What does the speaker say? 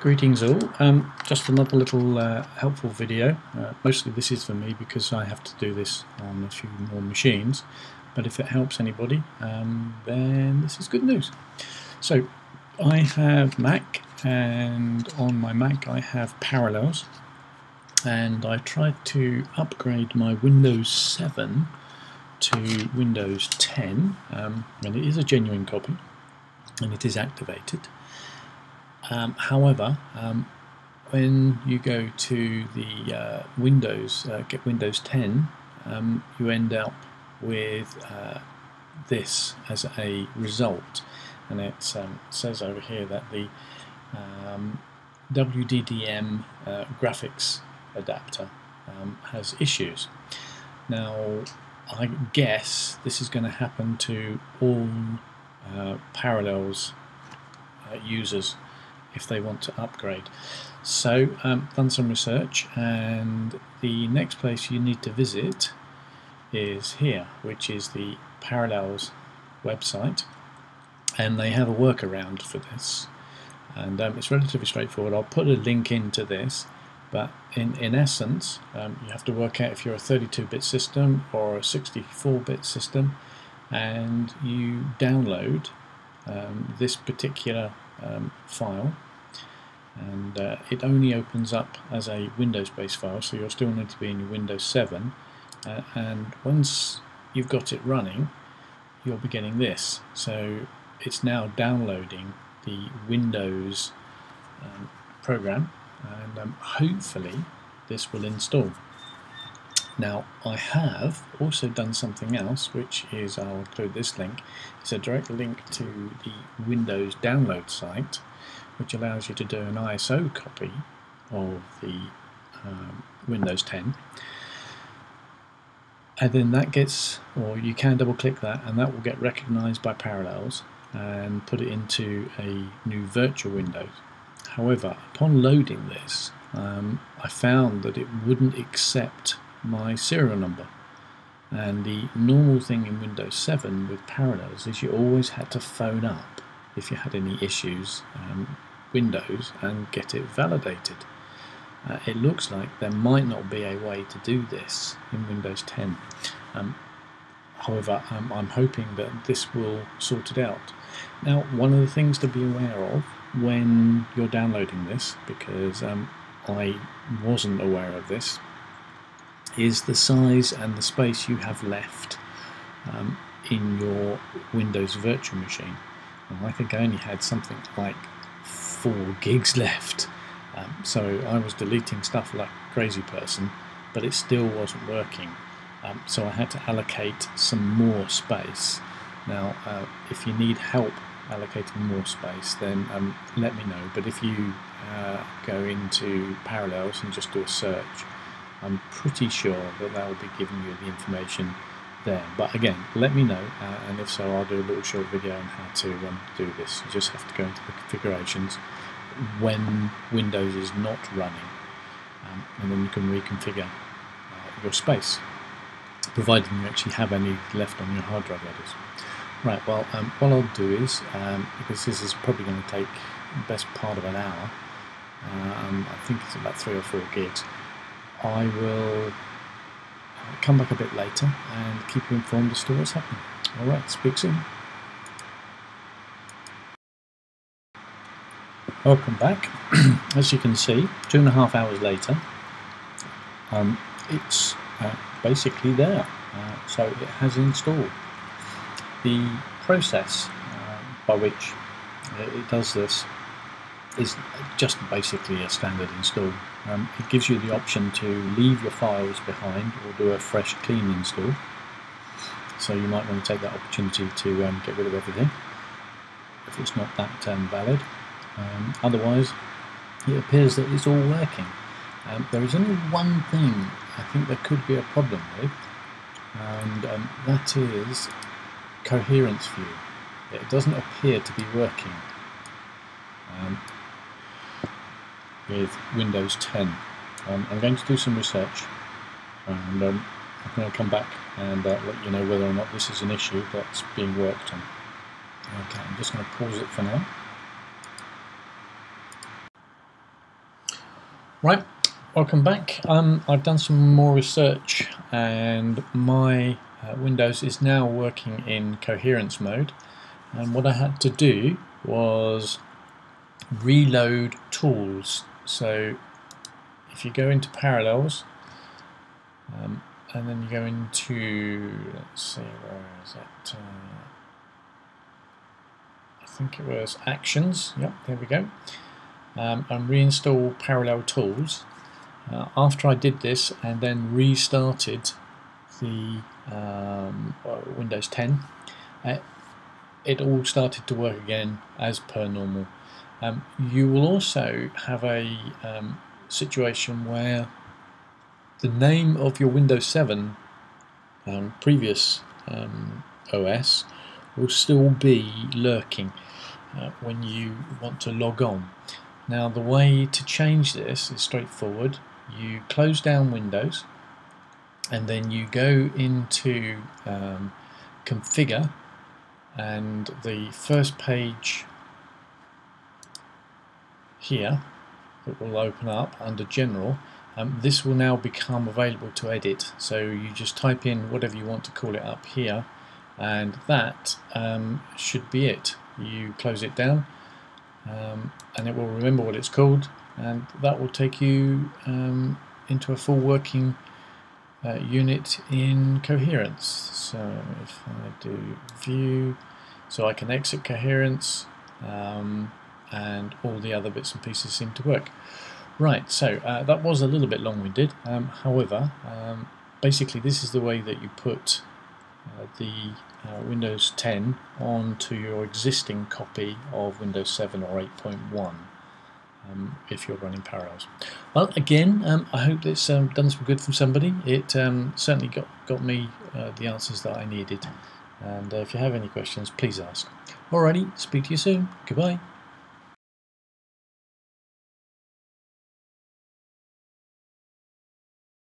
Greetings all, just another little helpful video. Mostly this is for me because I have to do this on a few more machines, but if it helps anybody then this is good news. So I have Mac, and on my Mac I have Parallels, and I tried to upgrade my Windows 7 to Windows 10, and it is a genuine copy and it is activated. However, when you go to the get Windows 10, you end up with this as a result, and it says over here that the WDDM graphics adapter has issues. Now, I guess this is going to happen to all Parallels users if they want to upgrade. So done some research, and the next place you need to visit is here, which is the Parallels website, and they have a workaround for this, and it's relatively straightforward. I'll put a link into this, but in essence you have to work out if you're a 32-bit system or a 64-bit system, and you download this particular file, and it only opens up as a Windows-based file, so you'll still need to be in your Windows 7, and once you've got it running you'll be getting this. So it's now downloading the Windows program, and hopefully this will install. Now, I have also done something else, which is, I'll include this link. It's a direct link to the Windows download site, which allows you to do an ISO copy of the Windows 10, and then that gets, or you can double click that, and that will get recognized by Parallels and put it into a new virtual window. However, upon loading this, I found that it wouldn't accept my serial number, and the normal thing in Windows 7 with Parallels is you always had to phone up if you had any issues Windows and get it validated. It looks like there might not be a way to do this in Windows 10. However, I'm hoping that this will sort it out. Now, one of the things to be aware of when you're downloading this, because I wasn't aware of this, is the size and the space you have left in your Windows virtual machine. Now, I think I only had something like 4 gigs left, so I was deleting stuff like a crazy person, but it still wasn't working, so I had to allocate some more space. Now, if you need help allocating more space, then let me know, but if you go into Parallels and just do a search, I'm pretty sure that will be giving you the information there. But again, let me know, and if so, I'll do a little short video on how to do this. You just have to go into the configurations when Windows is not running, and then you can reconfigure your space, provided you actually have any left on your hard drive, that is. Right, well, what I'll do is, because this is probably going to take the best part of an hour, I think it's about 3 or 4 gigs, I will come back a bit later and keep you informed as to what's happening. Alright, speak soon. Welcome back. As you can see, 2.5 hours later, it's basically there. So it has installed. The process by which it does this is just basically a standard install. It gives you the option to leave your files behind or do a fresh clean install, so you might want to take that opportunity to get rid of everything if it's not that valid. Otherwise, it appears that it's all working. There is only one thing I think there could be a problem with, and that is Coherence view. It doesn't appear to be working with Windows 10. I'm going to do some research, and I'm going to come back and let you know whether or not this is an issue that's being worked on. Okay, I'm just going to pause it for now. Right, welcome back. I've done some more research and my Windows is now working in coherence mode, and what I had to do was reload tools. So if you go into Parallels and then you go into, let's see, where is it? I think it was Actions. Yep, there we go. And reinstall Parallel Tools. After I did this and then restarted the Windows 10, it all started to work again as per normal. You will also have a situation where the name of your Windows 7 previous OS will still be lurking when you want to log on. Now the way to change this is straightforward. You close down Windows and then you go into Configure, and the first page here that will open up under General, this will now become available to edit. So you just type in whatever you want to call it up here, and that should be it. You close it down. And it will remember what it's called, and that will take you into a full working unit in coherence. So if I do view, so I can exit coherence, and all the other bits and pieces seem to work. Right, so that was a little bit long-winded, however, basically this is the way that you put the Windows 10 onto your existing copy of Windows 7 or 8.1 if you're running Parallels. Well, again, I hope it's done some good for somebody. It certainly got me the answers that I needed, and if you have any questions, please ask. Alrighty, speak to you soon. Goodbye.